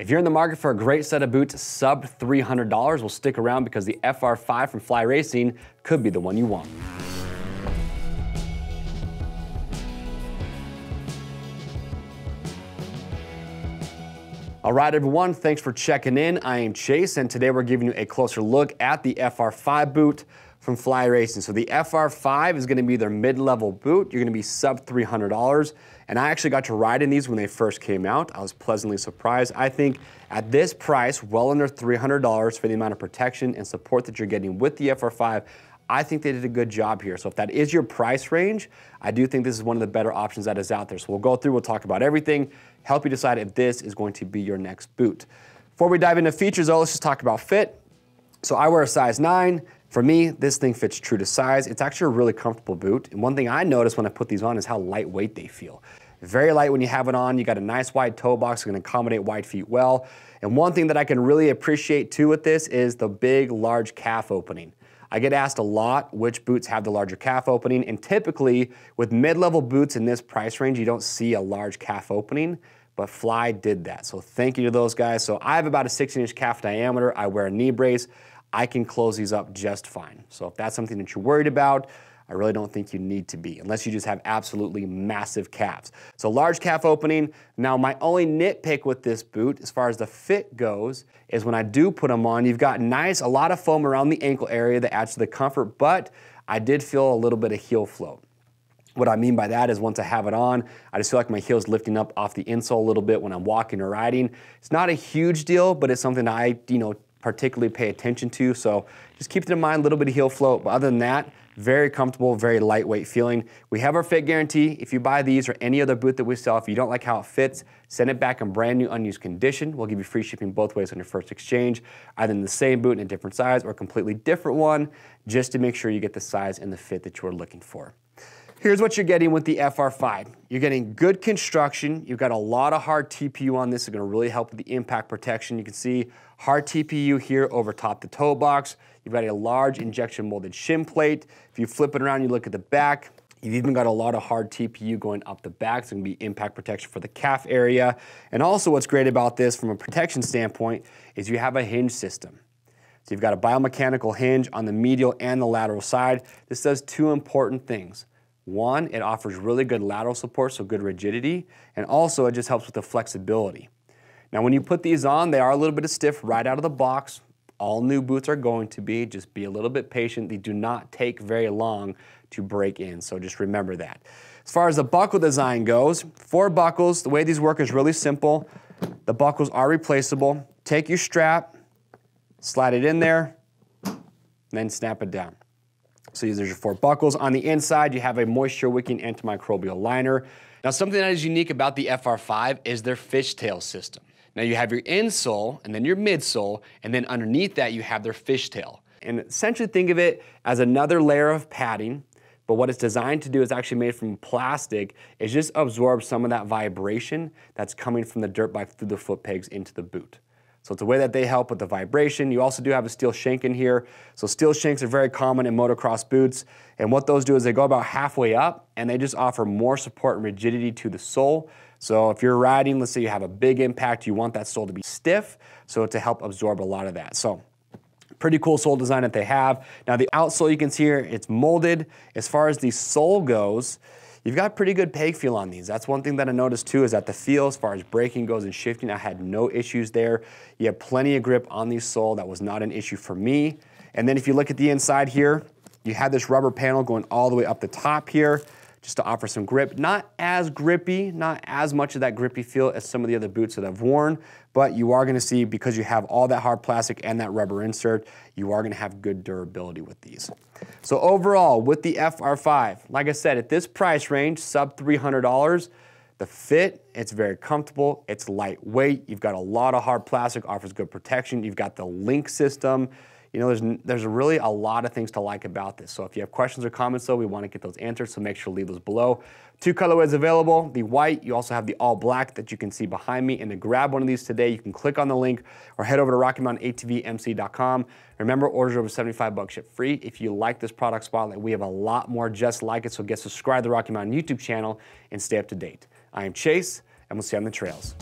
If you're in the market for a great set of boots sub $300, well, stick around because the FR5 from Fly Racing could be the one you want. All right, everyone, thanks for checking in. I am Chase, and today we're giving you a closer look at the FR5 boot from Fly Racing. So the FR5 is gonna be their mid-level boot. You're gonna be sub $300. And I actually got to ride in these when they first came out. I was pleasantly surprised. I think at this price, well under $300 for the amount of protection and support that you're getting with the FR5, I think they did a good job here. So if that is your price range, I do think this is one of the better options that is out there. So we'll go through, we'll talk about everything, help you decide if this is going to be your next boot. Before we dive into features though, let's just talk about fit. So I wear a size 9. For me, this thing fits true to size. It's actually a really comfortable boot. And one thing I noticed when I put these on is how lightweight they feel. Very light when you have it on. You got a nice wide toe box, you can accommodate wide feet well. And one thing that I can really appreciate too with this is the big, large calf opening. I get asked a lot which boots have the larger calf opening, and typically with mid-level boots in this price range, you don't see a large calf opening, but Fly did that. So thank you to those guys. So I have about a 16-inch calf diameter. I wear a knee brace. I can close these up just fine. So if that's something that you're worried about, I really don't think you need to be, unless you just have absolutely massive calves. So large calf opening. Now my only nitpick with this boot, as far as the fit goes, is when I do put them on, you've got a lot of foam around the ankle area that adds to the comfort, but I did feel a little bit of heel float. What I mean by that is once I have it on, I just feel like my heel's lifting up off the insole a little bit when I'm walking or riding. It's not a huge deal, but it's something I, particularly pay attention to. So just keep it in mind, a little bit of heel float, but other than that, very comfortable, very lightweight feeling. We have our fit guarantee. If you buy these or any other boot that we sell, if you don't like how it fits, send it back in brand new unused condition. We'll give you free shipping both ways on your first exchange, either in the same boot in a different size or a completely different one, just to make sure you get the size and the fit that you are looking for. Here's what you're getting with the FR5. You're getting good construction. You've got a lot of hard TPU on this. It's gonna really help with the impact protection. You can see hard TPU here over top the toe box. You've got a large injection molded shin plate. If you flip it around, you look at the back. You've even got a lot of hard TPU going up the back. It's gonna be impact protection for the calf area. And also what's great about this from a protection standpoint is you have a hinge system. So you've got a biomechanical hinge on the medial and the lateral side. This does two important things. One, it offers really good lateral support, so good rigidity, and also it just helps with the flexibility. Now when you put these on, they are a little bit stiff right out of the box. All new boots are going to be, just be a little bit patient. They do not take very long to break in, so just remember that. As far as the buckle design goes, 4 buckles, the way these work is really simple. The buckles are replaceable. Take your strap, slide it in there, then snap it down. So there's your 4 buckles. On the inside, you have a moisture-wicking antimicrobial liner. Now, something that is unique about the FR5 is their fishtail system. Now, you have your insole, and then your midsole, and then underneath that, you have their fishtail. And essentially, think of it as another layer of padding, but what it's designed to do is actually made from plastic, is just absorb some of that vibration that's coming from the dirt bike through the foot pegs into the boot. So it's a way that they help with the vibration. You also do have a steel shank in here. So steel shanks are very common in motocross boots. And what those do is they go about halfway up and they just offer more support and rigidity to the sole. So if you're riding, let's say you have a big impact, you want that sole to be stiff, so to help absorb a lot of that. So pretty cool sole design that they have. Now the outsole, you can see here, it's molded. As far as the sole goes, you've got pretty good peg feel on these. That's one thing that I noticed too, is that the feel as far as braking goes and shifting, I had no issues there. You have plenty of grip on the sole. That was not an issue for me. And then if you look at the inside here, you have this rubber panel going all the way up the top here, just to offer some grip. Not as grippy, not as much of that grippy feel as some of the other boots that I've worn, but you are gonna see, because you have all that hard plastic and that rubber insert, you are gonna have good durability with these. So overall, with the FR5, like I said, at this price range, sub $300, the fit, it's very comfortable, it's lightweight, you've got a lot of hard plastic, offers good protection, you've got the link system. There's really a lot of things to like about this. So if you have questions or comments though, we want to get those answered, so make sure to leave those below. 2 colorways available, the white, you also have the all black that you can see behind me, and to grab one of these today, you can click on the link or head over to RockyMountainATVMC.com. Remember, orders over $75 ship free. If you like this product spotlight, we have a lot more just like it, so get subscribed to the Rocky Mountain YouTube channel and stay up to date. I am Chase, and we'll see you on the trails.